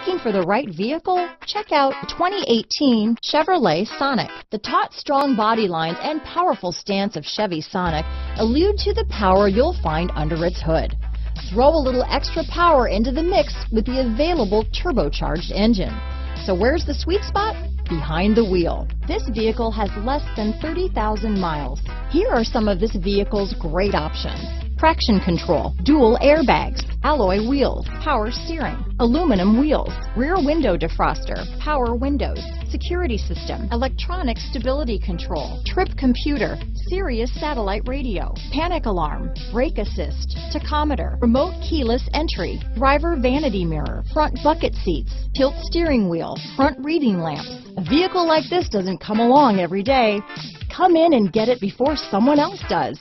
Looking for the right vehicle? Check out 2018 Chevrolet Sonic. The taut, strong body lines and powerful stance of Chevy Sonic allude to the power you'll find under its hood. Throw a little extra power into the mix with the available turbocharged engine. So where's the sweet spot? Behind the wheel. This vehicle has less than 30,000 miles. Here are some of this vehicle's great options: traction control, dual airbags, alloy wheels, power steering, aluminum wheels, rear window defroster, power windows, security system, electronic stability control, trip computer, Sirius satellite radio, panic alarm, brake assist, tachometer, remote keyless entry, driver vanity mirror, front bucket seats, tilt steering wheel, front reading lamps. A vehicle like this doesn't come along every day. Come in and get it before someone else does.